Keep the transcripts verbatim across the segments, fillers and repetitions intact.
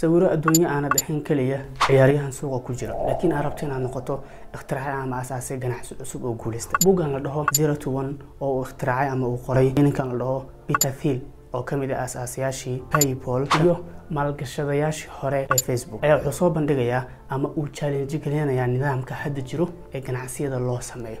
sawiro adduunyo aan dhaxin kaliya ciyaaryahan suuqa ku jira laakiin arabta inaan noqoto اختراع عام اساسي ganacsi cusub oo guuleystay buugan la dhaho Zero to One oo اختراacay ama uu qoray ninkan la dhaho PayPal oo kamid ah aasaasayaashii PayPal iyo maalgashadayaashii hore ee Facebook ayaa wuxuu soo bandhigaya ama uu challenge gelinaya nidaamka hadda jiro ee ganacsiyada loo sameeyo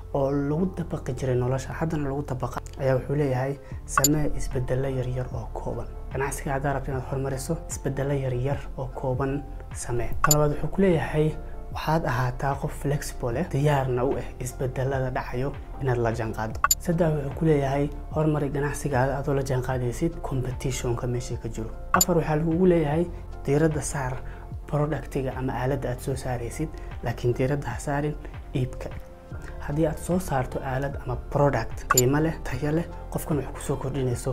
oo lagu dabaqi jiray nolosha haddana lagu dabaqa ayaa wuxuu leeyahay samee isbeddello yar yar oo kooban ganacsiga aad rabto inaad horumariso isbeddello yar yar oo kooban samee talabaad wuxuu ku leeyahay waxaad ahaataa qof flexible ah diyaarna u ah isbeddelada dhacayo inaad la jaanqaado saddex wuxuu ku leeyahay horumar ganacsiga aad la jaanqaadaysid competition-ka meesha ka jiro afar waxa lagu leeyahay diiradda saar productiga ama aaladda aad soo saaraysid laakiin diiradda ha saarin iibka haddii aad soo saarto aalad ama product qiimo leh tayo leh qofkan wax ku soo kordhinayso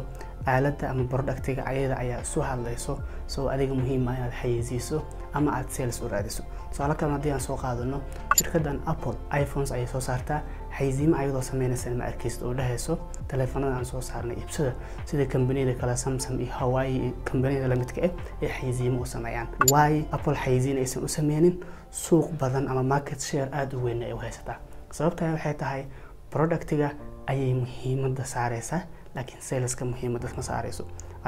aaladda ama productiga ayada ayaa soo hadlayso soo adiga muhiim ah inaad xayeysiiso ama aad sales u raadiso tusaale kale haddii aan soo qaadano shirkaddan Apple iPhones ayay soo saartaa xayeysiimo ayadoo sameynaysa ma arkaysid oo dhahayso taleefanada aan soo saarnay iibsada sida kambaniyada kala Samsung iyo Huawei kambaniyada la midka ah ee xayeysiimo u sameeyaan why Apple xayeysiin aysan u sameynin suuq badan ama market share aad u weyn ay u haysataa sababta waxay tahay productiga ayay muhiimadda saaraysaa laakiin saleska muhiimadda ma saarayso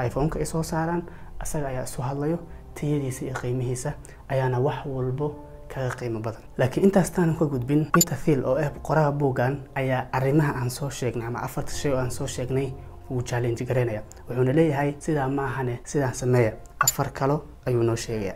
iPhone-ka ay soo saaraan asaga ayaa soo hadlayo tayadiisa iyo qiimihiisa ayaana wax walba kaga qiimo badan laakiin intaas taan ka gudbin Peter Thiel oo ah qoraha buugan ayaa arrimaha aan soo sheegnay ama afarta shay oo aan soo sheegnay uu challenge garanaya wuxuuna leeyahay sidaa ma ahane sidaa sameeya afar kalo ayuu noo sheegayaa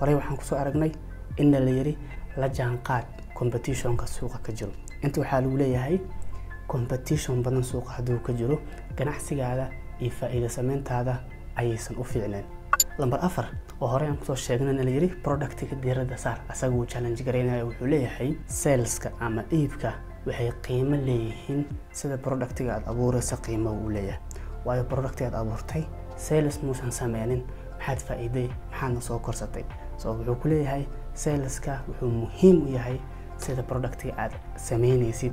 hore waxaan ku soo aragnay in la yiri la jaanqaad competition-ka suuqa ka jiro inta waxa lagu leeyahay competition badan suuqa haduu ka jiro ganacsigaada iyo faa'iido sameyntaada ayaysan u fiicneen lambar afar oo hore aan ku soo sheegnay in la yiri productiga diiradda saar asagu challenge gareenaya wuxuu leeyahay saleska ama iibka waxay qiimo leeyihiin sida productiga aad abuuraysa qiimo uu leeyahay waayo productiga aad abuurtay sales muusan sameeynin maxaad faa'iiday maxaana soo korsatay soo wuxuu ku leeyahay saleska wuxuu muhiim u yahay sida productiga aad sameynaysid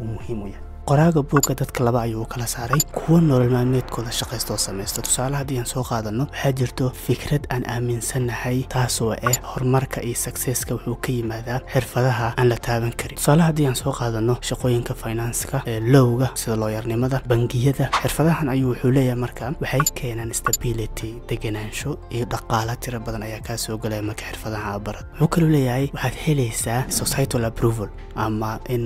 uu muhiim u yahay qoraaga buuga dadka laba ayuu kala saaray kuwa nolol maalmeedkooda shaqaysto sameeysto tusaale haddii aan soo qaadano waxa jirto fikrad aan aaminsanahay taasoo ah horumarka iyo successka wuxuu ka yimaadaa xirfadaha aan la taaban karin tusaale haddii aan soo qaadano shaqooyinka finance-ka ee lowga sida looyarnimada bangiyada xirfadahan ayuu wuxuu leeyahay markaa waxay keenaan stability deganaansho iyo dhaqaale tiro badan ayaa ka soo galay marka xirfadaha barad wuxuu kaloo leeyahay waxaad helaysaa societal approval ama in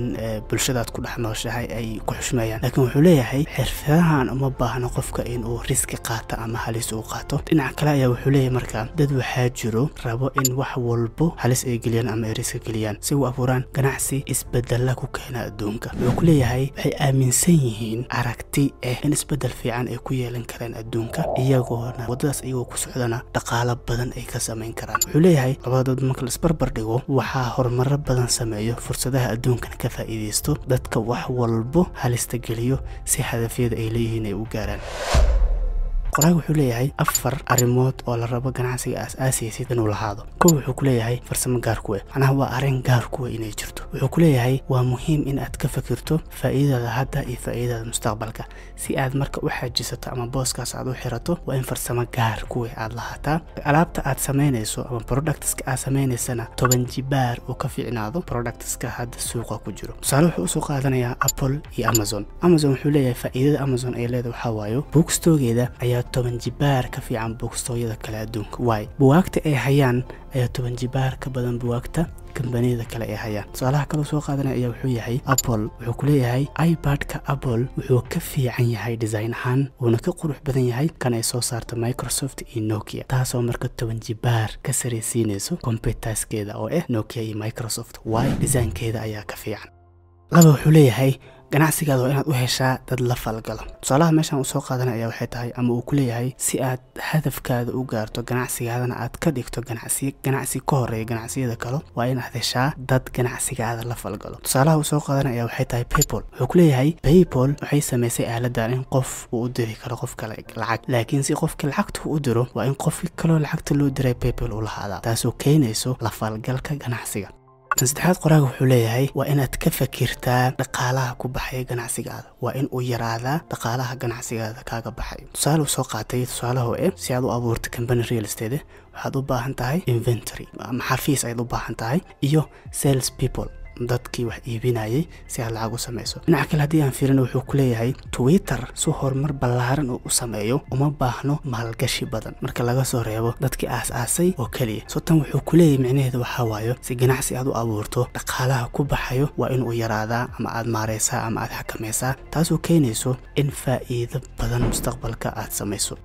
bulshadaad ku dhex nooshahay كحشميان لكن وحولي هاي حرفان أما باهنا قفك إن أو ريسك قاطع أما هاليس أو قاطع إن عقلايا وحولي مركان ددو حاجرو ربو إن وحولبو هاليس إيجليان أما ريسك جليان سو أبوران جناحسي إسبدل لكو كهنا الدونك وكلي هاي هاي آمن سينين عرقتي إيه إن إسبدل في عن إكوية لنكران الدونك إيجوهنا ودرس إيجو كسحلنا تقالب بدن إيكاس أمين كران وحولي هاي ربادود مكلس بربرديو وحاهر مرة بدن سمايو فرصدها الدونك كفائديستو دتك وحولبو هل استقليو سي حذفيد إليه نيو قارن قراغو حوليهاي أفر أريموت أو لربا قنعسي أساسي سيدن ولهادو كو حوليهاي فرسم قاركوه أنا هو أرين قاركوه إني جرتو وحوليهاي ومهم إن أدك فكرتو فإذا لهادا إي فإذا المستقبلك سي آد مركا وحاجيستا أما بوسكاس عدو حيرتو وإن فرسم قاركوه عد لهادا ألابتا آد سمينيسو أما برودكتسك آد سمينيسانا طبن جبار وكفي عنادو برودكتسك هاد سوقا كجرو سالوح وسوقا دانيا أبل إي أمازون أمازون حوليهاي فإذا أمازون إي ليدو حوايو بوكستوغيدا أيا toban jibaar ka fiican bookstooyada kale adduunka way buwaagta ay hayaan ayaa toban jibaar ka badan buwaagta كمبانية كلا إياها. سؤالها كلو سوق هذا أيه وحويها أبل وحكليه هاي آيباد كأبل وحكفي عن يهاي ديزاين حن ونكقر بذن يهاي كان يسوع صارت مايكروسوفت إنوكيا تاسو مركت ونجبار كسر سينسو كمبيتاس كذا أو إيه نوكيا مايكروسوفت واي ديزاين كذا أيه كفي عن غلو حليه هاي ganacsiga aad inaad u heshaa dad la falgala tusaalaha meeshan uu soo qaadanaya waxay tahay ama uu ku leeyahay si aad hadafkaada u gaarto ganacsigaadana aad ka dhigto ganacsi ganacsi ka horeeya ganacsiyada kale waa inaad heshaa dad ganacsigaada la falgalo tusaalaha uu soo qaadanaya waxay tahay PayPal wuxuu ku leeyahay PayPal waxay sameysay aaladaan in qof uu u diri karo qof kale lacag laakiin si qofka lacagta u diro waa in qofka kale lacagta loo diray PayPal u lahaada taasoo keenayso la falgalka ganacsiga تنسدحات قراغو حوليهاي وإن تكفكرتا دقالها كبحي جناسيجاد وإن أجرادا دقالها جناسيجاد كاجبحي سؤاله سوقاتي سؤاله هو إيه سيادو أبورت كمبني ريال استيده هادو باهنتاي inventory محافيس أيضو باهنتاي إيوه sales people dadkii wax iibinayay si aan lacag u sameeyo dhinaca kale hadii aan fiirino wuxuu ku leeyahay Twitter soo hormar ballaaran oo u sameeyo uma baahno maalgashi badan marka laga soo reebo dadkii aas-aasay oo kaliya soo tan wuxuu ku leeyahay macnaheedu waxa waayo si ganacsi aad u abuurto dhaqaalaha ku baxayo waa in uu yaraada ama aad maareysaa ama aad xakamaysaa taasoo keenayso in faa'iido badan mustaqbalka aad sameeyo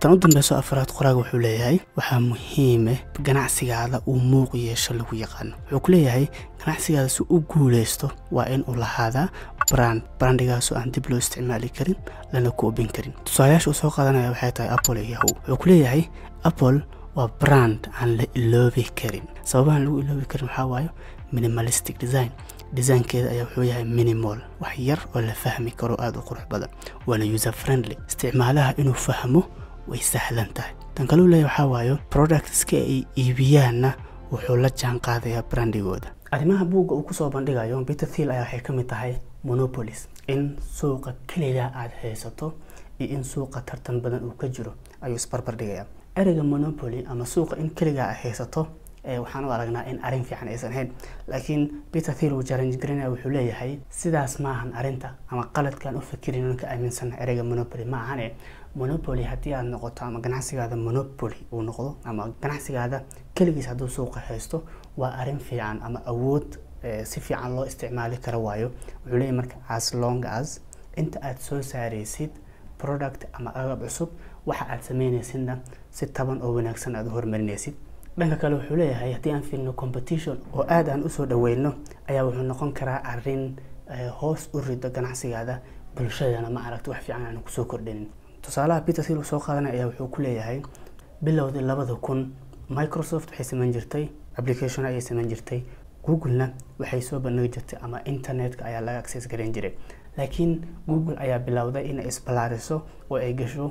تنظم بس أفراد قراءة حوليهاي وحمهمة بجناعسي على أمور يشلو يقان حوليهاي جناعسي على سوء جولستو وإن الله هذا براند براند جالسو عندي بلو استعمالي كريم لأنه كوبين كريم تصايش وسوق أنا وحياتي أبل يهو حوليهاي أبل وبراند عن اللوبي كريم سواء عن اللوبي كريم حوايو minimalistic design design كذا أيه حويها minimal وحير ولا فهمي كرو أدو قروح بدل ولا user friendly استعمالها إنه فهمه ويسهلن تاي تنقلو لا يحاوايو products كي إيبيانا وحولة جان قاضية برانديغودا أدماها بوغ وكسو بانديغايو بيتثيل أيو حيكمي تاي مونوبوليس إن سوق كليلا عاد هيساتو إن سوق ترتن بدن وكجرو أيو سبربر ديغايا أرغا مونوبولي أما سوق إن كليلا عاد هيساتو waxaanu aragnaa in arin fiican aysan ahayn laakiin Peter Thiel oo challenge gareena wuxuu leeyahay sidaas ma ahan arinta ama qaladkan u fakirin inuu ka aaminsan ereyga monopoly ma ahan monopoly hadii aad noqoto ama ganacsigaada monopoly uu noqdo ama ganacsigaada kaligiis haduu suuqa haysto waa arin fiican ama awood si fiican loo isticmaali karo waayo wuxuu leeyahay marka as long as inta aad soo saaraysid product ama agab cusub waxa aad sameynaysidna si taban oo wanaagsan aad horumarinaysid dhanka kale wuxuu leeyahay hadii aan fiilno competition oo aad aan u soo dhaweeyno ayaa wuxuu noqon karaa arin hoos u rido ganacsigaada bulshadana ma aragto wax fiican aan ku soo kordhin tusaalaha Peter Thiel soo qaadanay ayaa wuxuu ku leeyahay bilowdii laba kun Microsoft waxay sameyn jirtay application ay sameyn jirtay Google-na waxay soo bandhigi jirtay ama internet-ka ayaa laga access garan jiray laakiin Google ayaa bilowday in ay isbalaariso oo ay gasho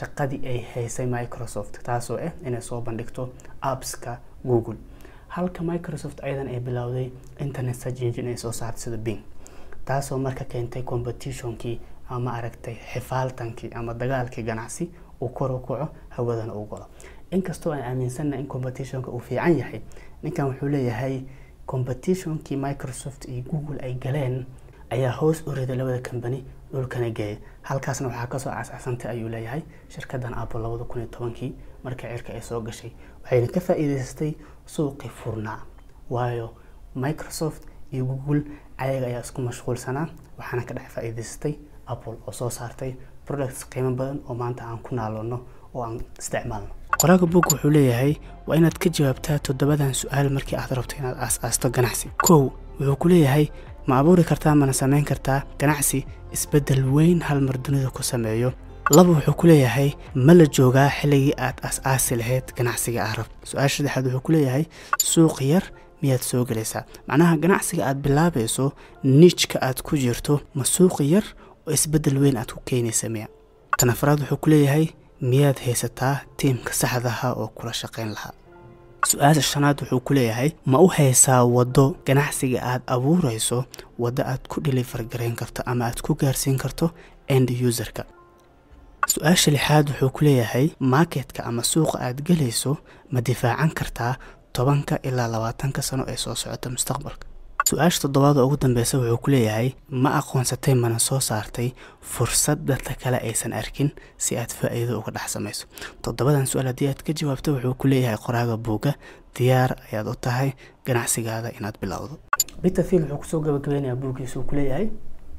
shaqadii ay haysay Microsoft taasoo ah inay soo bandhigto apps-ka Google halka Microsoft aydan ay bilowday internet search engine ay soo saartay sida Bing taasoo marka keentay competition-kii ama aragtay xifaaltankii ama dagaalkii ganacsi oo kor u kaco hawadana u galo inkastoo aan aaminsanahay in competition-ka uu fiican yahay ninkan wuxuu leeyahay competition-kii Microsoft iyo Google ay galeen ayaa hoos u riday labada company dhulkana geey halkaasna waxa ka soo aas-aasantay ayuu leeyahay shirkaddan Apple laba kun iyo toban marka cirka ay soo gashay waxayna ka faa'iideystay suuqi furnaa waayo Microsoft iyo Google ayaga ayaa isku mashquulsanaa waxaana ka dhex faa'iideystay Apple oo soo saartay products qiimo badan oo maanta aan ku naaloono oo aan isticmaalno qoraga buugu wuxuu leeyahay waa inaad ka jawaabtaa toddobadan su'aal markii aad rabto inaad aas-aasto ganacsi kow wuxuu ku leeyahay ما أبوري كرتا ما نسمين كرتا كنعسي إسبدل وين هالمردوني دكو سمعيو لابو حكولي هاي ملجوغا حلي آت أس آسي لهيت كنعسي أعرف سؤال شدي حدو حكولي هاي سوق ير ميات سوق ليسا معناها كنعسي آت باللابيسو نيشك آت كجيرتو ما سوق ير وإسبدل وين آت كيني سميع تنفرادو حكولي هاي ميات هيستا تيم كسحدها أو كل شقين لها سؤال الشناد وحكولي هاي ما هو هيسا وضو جناحسي قاعد أبو رئيسو ودأت كل اللي فرقرين كرتو أما أتكو جارسين كرتو end user كا سؤال شلحاد وحكولي هاي ماركت كا أما سوق قاعد جليسو ما دفاعا كرتا طبنكا إلا لواتنكا سنو إيسو سعودة مستقبلك su-aasha toddobaad ugu dambeysa wuxuu ku leeyahay ma aqoonsatay mana soo saartay fursad dadka kale aysan arkin si aad faa'iido uga dhex samayso toddobadan su'aal hadii aad ka jawaabto wuxuu ku leeyahay qoraaga buuga diyaar ayaad u tahay ganacsigaada inaad bilowdo bitafil wuxuu soo gabagabeeyay buugiisu ku leeyahay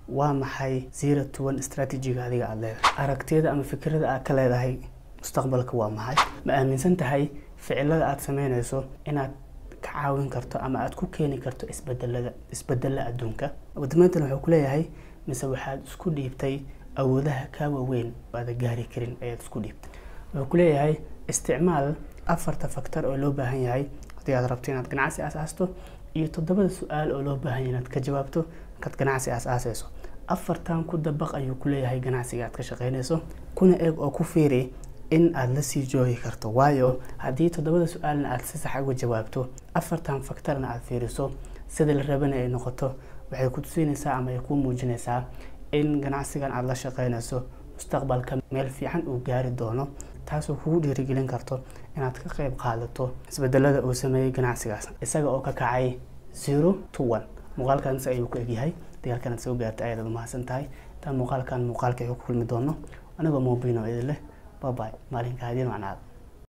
waa maxay zero to one strategy-ga adiga aad leedahay aragtida ama fikirada aad ka leedahay mustaqbalka waa maxay ma aaminsan tahay ficilada aad sameynayso inaad كعاون كرتو أما أتكو كيني كرتو إسبدل إسبدل أدونك ودمنت لو حكولي هاي مسوي حد سكودي بتاعي أو ذا كاو وين بعد جاري كرين أي سكودي وحكولي هاي استعمال أفر تفكتر أولو بهاي هاي قدي أضربتين عند كنعسي أساسته يتضبط السؤال أولو بهاي عند كجوابته قد كنعسي أساسه أفر تام كود دبق أيو كلي هاي كنعسي قد كشغينسه كنا إيج أو كوفيري إن أدلسي جوي كرتو وايو هدي تدبر السؤال أدلسي حق وجوابته أفرتهم فكترنا على فيروسو سد الربنا النقطة وحيكتسين ساعة ما يكون موجنا ساعة إن جناسي عن الله شقينا سو مستقبل كمل في عن وجار الدهنو تحسوا هو درجلين كرتو إن أتكقي بقالته سبدل هذا وسمي جناسي عسل السجا أو ككعي zero to one مقال كان سأيوك إجهاي تقال كانت سو جات أيضا ما سنتاي تام مقال كان مقال كيوك كل مدهنو أنا بموبينه إذا له باي باي مالين كهدين معناه.